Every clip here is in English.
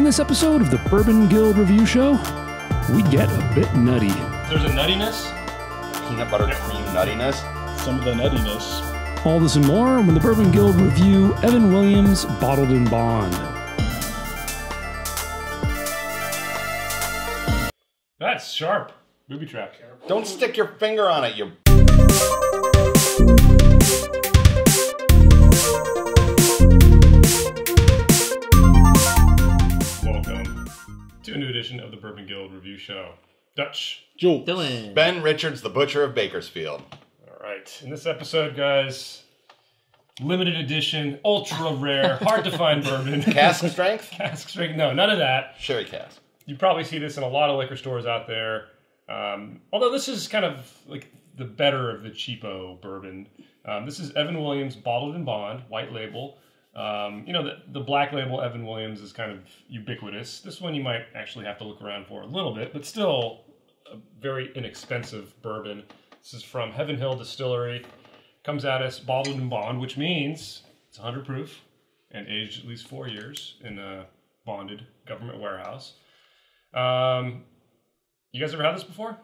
In this episode of the Bourbon Guild Review Show, we get a bit nutty. There's a nuttiness. Peanut butter cream nuttiness. Some of the nuttiness. All this and more when the Bourbon Guild Review Evan Williams Bottled in Bond. That's sharp. Booby trap. Don't stick your finger on it, you... Welcome to a new edition of the Bourbon Guild Review Show. Dutch. Jules. Dylan. Ben Richards, the Butcher of Bakersfield. All right. In this episode, guys, limited edition, ultra rare, hard to find bourbon. Cask strength? Cask strength. No, none of that. Sherry cask. You probably see this in a lot of liquor stores out there. Although this is kind of like the better of the cheapo bourbon. This is Evan Williams Bottled in Bond, white label. You know, the black label Evan Williams is kind of ubiquitous. This one you might actually have to look around for a little bit, but still a very inexpensive bourbon. This is from Heaven Hill Distillery. Comes out as Bottled in Bond, which means it's 100 proof and aged at least 4 years in a bonded government warehouse. You guys ever had this before?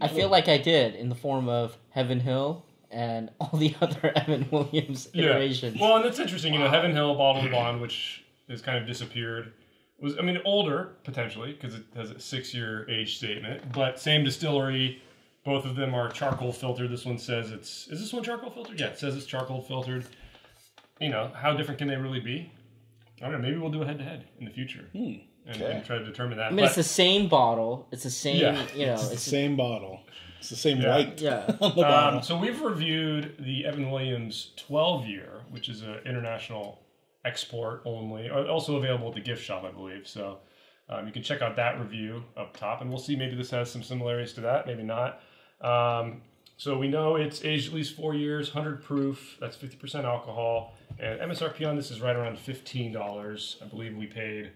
I feel like I did, in the form of Heaven Hill and all the other Evan Williams iterations. Yeah. Well, and that's interesting. Wow. You know, Heaven Hill Bottled in Bond, which has kind of disappeared, was, I mean, older, potentially, because it has a 6-year age statement, but same distillery. Both of them are charcoal filtered. This one says it's... Is this one charcoal filtered? Yeah, it says it's charcoal filtered. You know, how different can they really be? I don't know. Maybe we'll do a head-to-head in the future. Hmm. And try to determine that. I mean, but it's the same bottle. It's the same, you know. It's the same bottle. It's the same white. Yeah. So we've reviewed the Evan Williams 12 Year, which is an international export only, also available at the gift shop, I believe. So you can check out that review up top, and we'll see. Maybe this has some similarities to that, maybe not. So we know it's aged at least 4 years, 100 proof. That's 50% alcohol. And MSRP on this is right around $15. I believe we paid...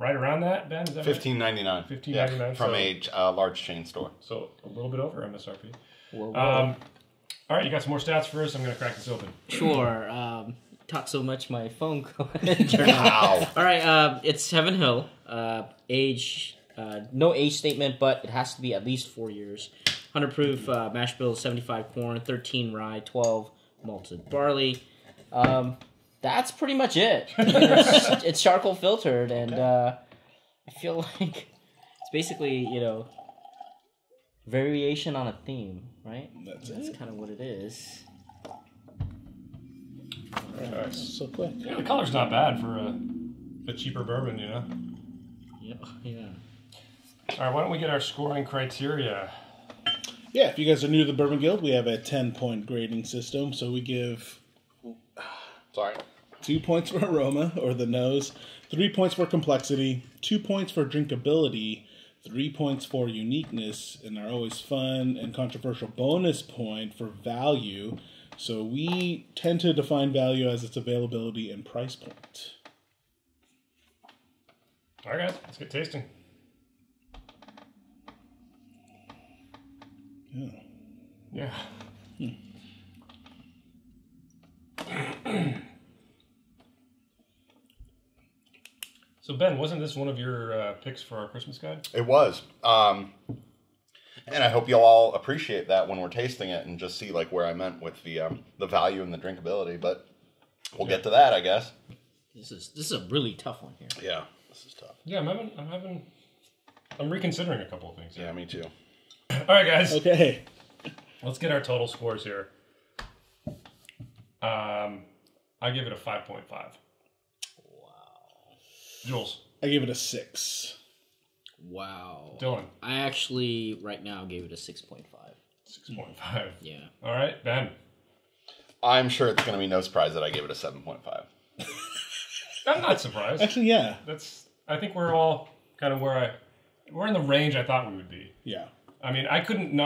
Right around that, Ben? Is that $15.99. Right? $15.99. Yeah, from a large chain store. So a little bit over MSRP. Whoa, whoa. All right, you got some more stats for us? I'm going to crack this open. Sure. Talk so much, my phone could turn off. Wow. All right, it's Heaven Hill. No age statement, but it has to be at least 4 years. 100 proof, mash bill, 75 corn, 13 rye, 12 malted barley. That's pretty much it. It's charcoal filtered, and I feel like it's basically, you know, variation on a theme, right? That's kind of what it is. Right. So quick. Yeah, the color's not bad for a cheaper bourbon, you know? Yeah. All right, why don't we get our scoring criteria? Yeah, if you guys are new to the Bourbon Guild, we have a 10-point grading system, so we give... 2 points for aroma, or the nose, 3 points for complexity, 2 points for drinkability, 3 points for uniqueness, and our always fun and controversial bonus point for value. So we tend to define value as its availability and price point. All right, guys, let's get tasting. Yeah. Yeah. So, Ben, wasn't this one of your picks for our Christmas guide? It was. And I hope you'll all appreciate that when we're tasting it and just see like where I meant with the value and the drinkability. But we'll get to that, I guess. This is a really tough one here. Yeah, this is tough. Yeah, I'm reconsidering a couple of things here. Yeah, me too. All right, guys. Okay. Let's get our total scores here. I give it a 5.5. Wow. Jules. I give it a 6. Wow. Dylan. I actually, right now, gave it a 6.5. 6.5. Yeah. All right, Ben. I'm sure it's going to be no surprise that I gave it a 7.5. I'm not surprised. Actually, yeah. I think we're all kind of we're in the range I thought we would be. Yeah. I mean, I couldn't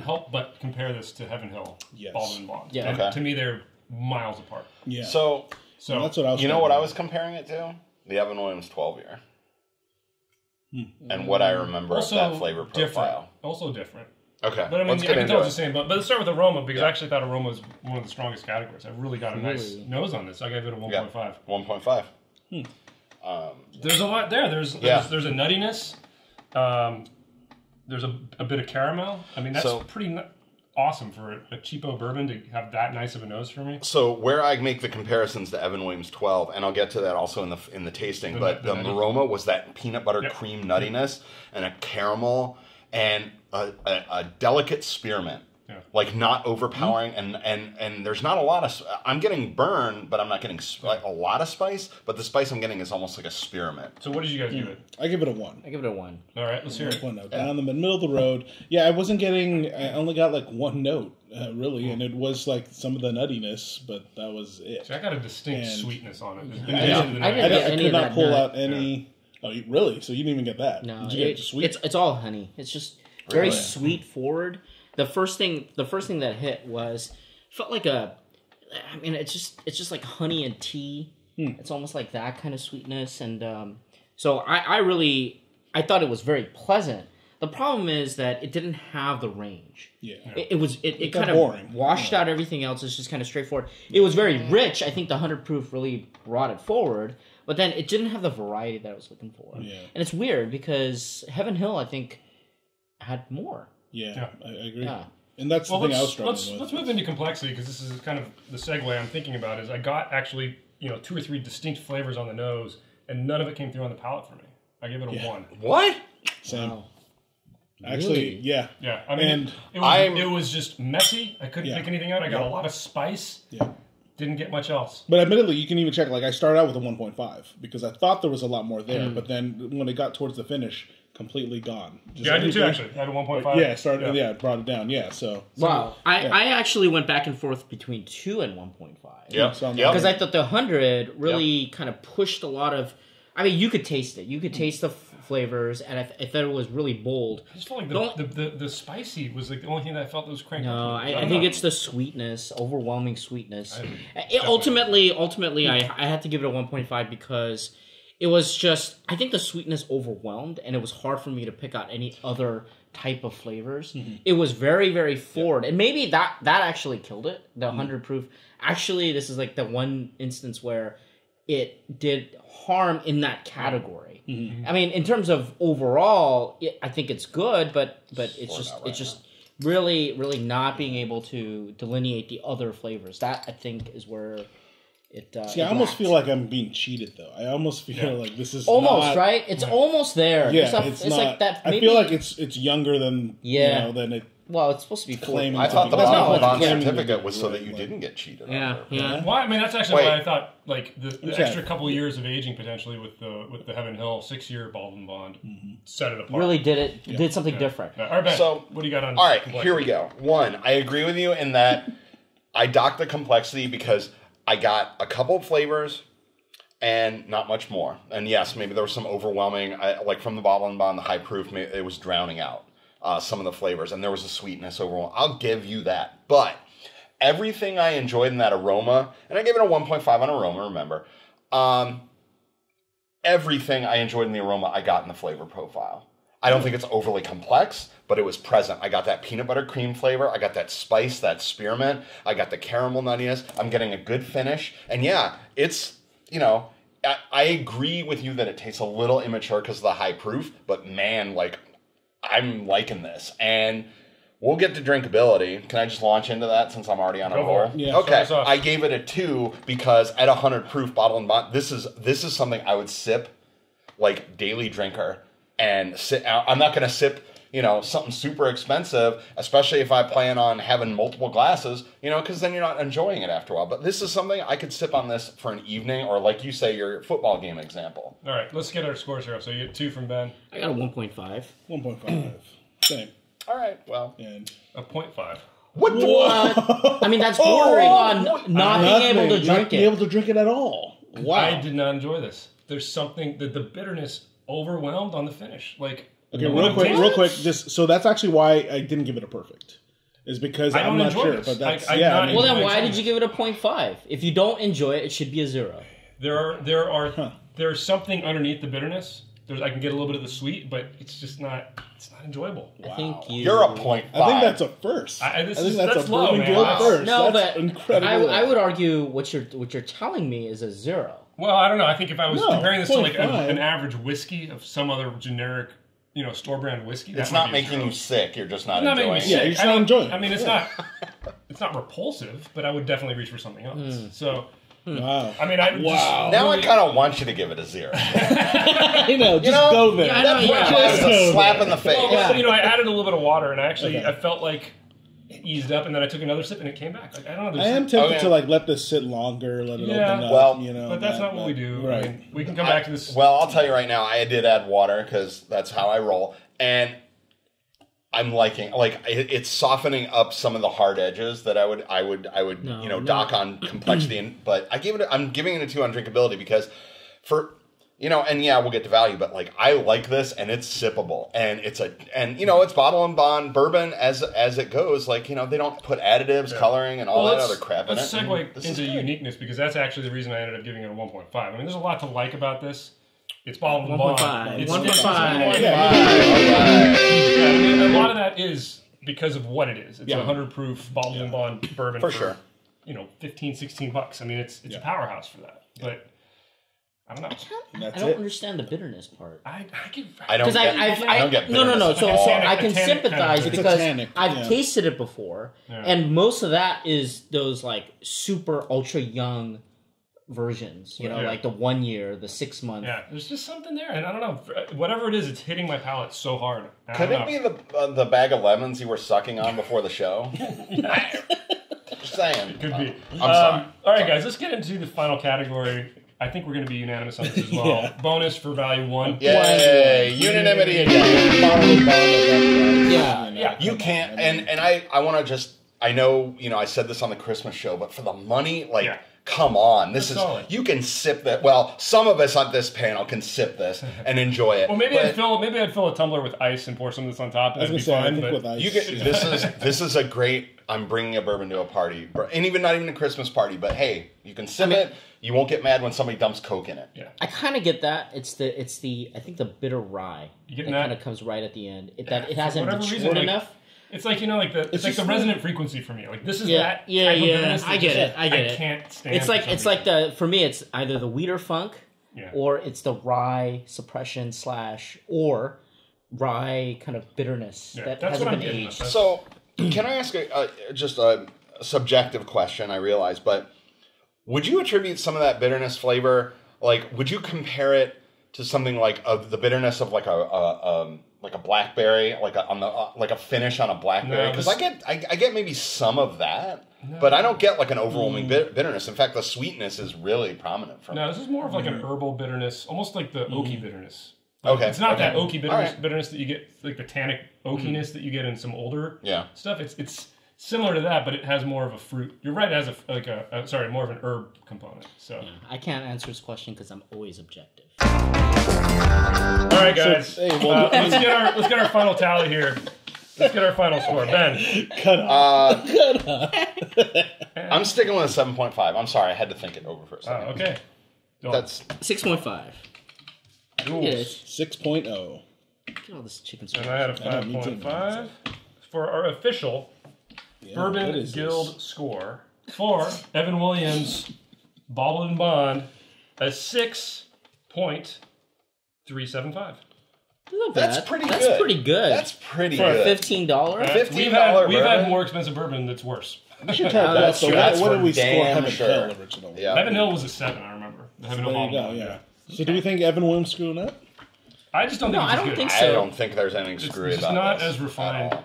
help but compare this to Heaven Hill, Bottled in Bond. Yeah. Okay. To me, they're miles apart. Yeah. So that's what I was. You know what I was comparing it to? The Evan Williams 12 Year. Hmm. And what I remember also of that flavor profile. Also different. Okay. But I mean, I can tell it's the same. But let's start with aroma, because I actually thought aroma was one of the strongest categories. I really got a nice nose on this. I gave it a 1.5. 1.5. There's a lot there. There's a nuttiness. There's a bit of caramel. I mean, that's pretty awesome for a cheapo bourbon to have that nice of a nose for me. So where I make the comparisons to Evan Williams 12, and I'll get to that also in the tasting, but the aroma was that peanut butter cream nuttiness and a caramel and a delicate spearmint. Yeah. Like not overpowering, and there's not a lot of. I'm getting burn, but I'm not getting like a lot of spice. But the spice I'm getting is almost like a spearmint. So what did you guys give it? I give it a 1. I give it a 1. All right, let's hear it. 1 note down the middle of the road. Yeah, I wasn't getting. I only got like 1 note really, and it was like some of the nuttiness, but that was it. So I got a distinct sweetness on it. I could not pull out any. Yeah. Oh, really? So you didn't even get that? No, did you get sweet? It's all honey. It's just very sweet forward. The first thing that hit was felt like a. I mean, it's just like honey and tea. Hmm. It's almost like that kind of sweetness, and so I thought it was very pleasant. The problem is that it didn't have the range. Yeah, it kind of boring. Washed out everything else. It's just kind of straightforward. It was very rich. I think the 100 proof really brought it forward, but then it didn't have the variety that I was looking for. Yeah, and it's weird because Heaven Hill I think had more. Yeah, I agree. Yeah. And that's the thing I was struggling with. Let's move into complexity, because this is kind of the segue I'm thinking about, is I got actually 2 or 3 distinct flavors on the nose, and none of it came through on the palate for me. I gave it a 1. What? Same. Wow. Actually, really? Yeah. Yeah, I mean, and it was just messy. I couldn't pick anything out. I got a lot of spice. Yeah. Didn't get much else. But admittedly, you can even check, like, I started out with a 1.5, because I thought there was a lot more there, but then when it got towards the finish... completely gone. Just I did too, actually. I had a 1.5. Yeah, started. Yeah, brought it down. Yeah, so. Wow. I actually went back and forth between 2 and 1.5. Yeah. Because I thought the 100 really kind of pushed a lot of. I mean, you could taste it. You could taste the flavors, and I thought it was really bold. I just felt like the spicy was like the only thing that I felt that was cranking. No, I think it's the sweetness, overwhelming sweetness. Ultimately, I had to give it a 1.5 because. It was just, I think the sweetness overwhelmed, and it was hard for me to pick out any other type of flavors. Mm-hmm. It was very, very forward, and maybe that actually killed it. The 100 proof, actually, this is like the one instance where it did harm in that category. Mm-hmm. I mean, in terms of overall, I think it's good, but it's just really, really not being able to delineate the other flavors. That I think is where. I almost feel like I'm being cheated, though. I almost feel like this is almost right. It's almost there. Yeah, it's not, like that. Maybe, I feel like it's younger than than it. Well, it's supposed to be claiming. I thought the bond certificate was so that you didn't get cheated. Yeah. Well, I mean, that's actually why I thought like the extra couple years of aging potentially with the Heaven Hill 6-year Bourbon Bond set it apart. Really did it? Did something different. All right, Ben, so what do you got on? All right, here we go. 1, I agree with you in that I docked the complexity because. I got a couple of flavors and not much more. And yes, maybe there was some overwhelming, like from the Bottled in Bond, the high proof, it was drowning out some of the flavors. And there was a sweetness overall. I'll give you that. But everything I enjoyed in that aroma, and I gave it a 1.5 on aroma, remember. Everything I enjoyed in the aroma, I got in the flavor profile. I don't think it's overly complex, but it was present. I got that peanut butter cream flavor. I got that spice, that spearmint. I got the caramel nuttiness. I'm getting a good finish. And yeah, it's, I agree with you that it tastes a little immature because of the high proof, but man, like, I'm liking this. And we'll get to drinkability. Can I just launch into that since I'm already on a roll? Yeah, okay, I gave it a 2 because at 100 proof Bottled in Bond, this is something I would sip like daily drinker. And sit out. I'm not going to sip, something super expensive, especially if I plan on having multiple glasses, because then you're not enjoying it after a while. But this is something I could sip on this for an evening, or like you say, your football game example. All right, let's get our scores here. So you get 2 from Ben. I got a 1.5. 1.5. Same. All right. Well, and a 0.5. What? I mean, that's boring on not being able to drink it. Not being able to drink it at all. Wow. I did not enjoy this. There's something that the bitterness. Overwhelmed on the finish, like okay. Real quick. Just so that's actually why I didn't give it a perfect, is because I'm not sure. This. But that's then why did you give it a 0.5? If you don't enjoy it, it should be a 0. There's something underneath the bitterness I can get a little bit of the sweet, but it's just not. It's not enjoyable. Wow. I think you're a 0.5. I think that's a first. I think that's low, Bourbon Guild first. No, that's but incredible. I would argue what you're telling me is a 0. Well, I don't know. I think if I was comparing this to like an average whiskey of some other generic, you know, store brand whiskey, it's not making you sick. You're just not enjoying it. Yeah, you're just not enjoying it. I mean, it's not. It's not repulsive, but I would definitely reach for something else. So. Wow. I mean, now I kind of want you to give it a 0. You know, just go there. That was a slap in the face. Well, yeah. So, you know, I added a little bit of water, and actually, I felt like it eased up, and then I took another sip, and it came back. Like, I don't know. I am tempted to like let this sit longer, let it open up. Well, you know, but that's not what we do. Right. I mean, we can come back to this. Well, I'll tell you right now, I did add water because that's how I roll, and I'm liking it's softening up some of the hard edges that I would dock on complexity, but I'm giving it a 2 on drinkability because we'll get to value, but like I like this and it's sippable and it's bottle and bond bourbon as it goes, like, you know, they don't put additives, coloring and all that other crap in it. Let's segue into uniqueness because that's actually the reason I ended up giving it a 1.5. I mean, there's a lot to like about this. It's bottled in bond. 1.5. A lot of that is because of what it is. It's 100 proof bottled in bond bourbon for sure. You know, $15, $16. I mean, it's a powerhouse for that. But I don't know. I don't understand the bitterness part. I don't get bitterness. No. So I can sympathize because I've tasted it before, and most of that is those like super ultra young versions, like the 1 year, the 6 month. Yeah, there's just something there, and I don't know. Whatever it is, it's hitting my palate so hard. Could it be the bag of lemons you were sucking on before the show? Just saying. It could be. I'm sorry. All right, guys, let's get into the final category. I think we're going to be unanimous on this as well. Bonus for value 1. Yay! Unanimity again. Yeah. You can't. And I want to just. I know. You know. I said this on the Christmas show, but for the money, like. Yeah. Come on, this is solid. You can sip that. Well, some of us on this panel can sip this and enjoy it. Well, maybe I'd fill a tumbler with ice and pour some of this on top. And this is a great. I'm bringing a bourbon to a party, and not even a Christmas party. But hey, you can sip it. You won't get mad when somebody dumps Coke in it. Yeah, I kind of get that. It's the I think the bitter rye. You get that kind of comes right at the end. It hasn't matured enough. It's like, you know, like it's like the resonant frequency for me. Like this is that. Yeah. I get it. I can't stand it. For me it's either the wheater funk or it's the rye suppression or rye kind of bitterness that hasn't been aged. So can I ask just a subjective question? I realize, but would you attribute some of that bitterness flavor? Like, would you compare it to something like the bitterness of like a blackberry, like a finish on a blackberry? Because I get maybe some of that, but I don't get like an overwhelming bitterness. In fact, the sweetness is really prominent from it. No, this is more of like an herbal bitterness, almost like the oaky bitterness. Like, okay, it's not that oaky bitterness that you get, like the tannic oakiness that you get in some older stuff. It's similar to that, but it has more of a fruit. You're right, it has more of an herb component. So I can't answer this question because I'm always objective. All right, guys. Let's get our final tally here. Let's get our final score. Ben, cut off. I'm sticking with a 7.5. I'm sorry, I had to think it over for a second. Oh, okay. That's 6.5. 6.0. Look at all this chicken scratch. And I had a 5.5 for our official Bourbon Guild score for Evan Williams Bottled in Bond, a 6.375. That's pretty good. That's pretty good. For $15? $15. We've had more expensive bourbon that's worse. We should have that. So that's what did we score? Heaven Hill originally. Yeah. Heaven Hill was a 7, I remember. The Heaven Hill Bottled. Yeah. So do we think Evan Williams screwed up? I just don't think. No, I don't think so. I don't think there's anything screwy about it. It's not as refined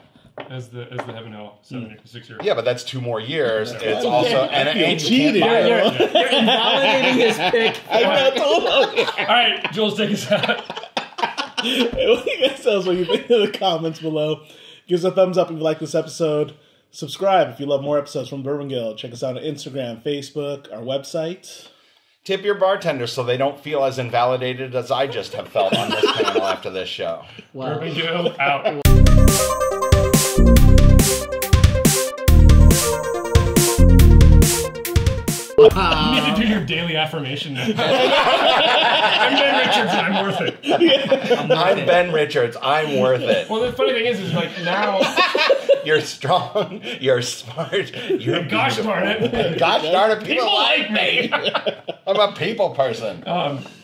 as the Heaven Hill 7 or 6 years. Yeah, but that's 2 more years. It's also and cheated. You're invalidating his pick. I'm not told. All right, Jules, take us out. That sounds like you think in the comments below. Give us a thumbs up if you like this episode. Subscribe if you love more episodes from Bourbon Guild. Check us out on Instagram, Facebook, our website. Tip your bartender so they don't feel as invalidated as I just have felt on this panel after this show. Wow. Bourbon Guild out. You need to do your daily affirmation. I'm Ben Richards, and I'm worth it. I'm Ben Richards, I'm worth it. Well, the funny thing is like now... You're strong, you're smart, you're gosh darn it. Gosh darn it, people like me. I'm a people person.